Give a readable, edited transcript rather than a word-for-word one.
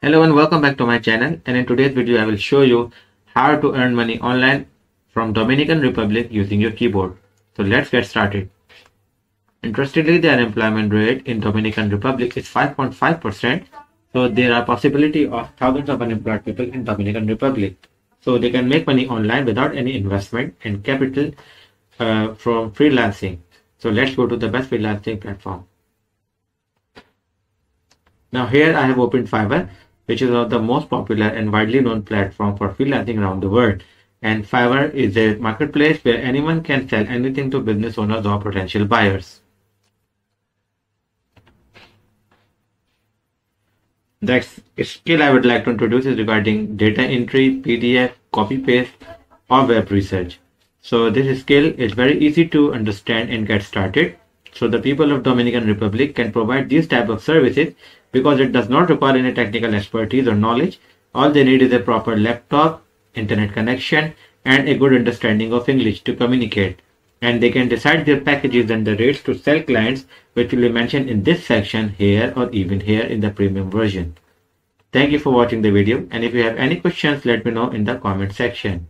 Hello and welcome back to my channel, and in today's video I will show you how to earn money online from Dominican Republic using your keyboard. So let's get started. Interestingly, the unemployment rate in Dominican Republic is 5.5%, so there are possibility of thousands of unemployed people in Dominican Republic. So they can make money online without any investment and capital from freelancing. So let's go to the best freelancing platform. Now here I have opened Fiverr, which is one of the most popular and widely known platform for freelancing around the world. And Fiverr is a marketplace where anyone can sell anything to business owners or potential buyers. The skill I would like to introduce is regarding data entry, PDF, copy paste, or web research. So this skill is very easy to understand and get started. So the people of Dominican Republic can provide these type of services because it does not require any technical expertise or knowledge. All they need is a proper laptop, internet connection, and a good understanding of English to communicate. And they can decide their packages and the rates to sell clients, which will be mentioned in this section here or even here in the premium version. Thank you for watching the video, and if you have any questions, let me know in the comment section.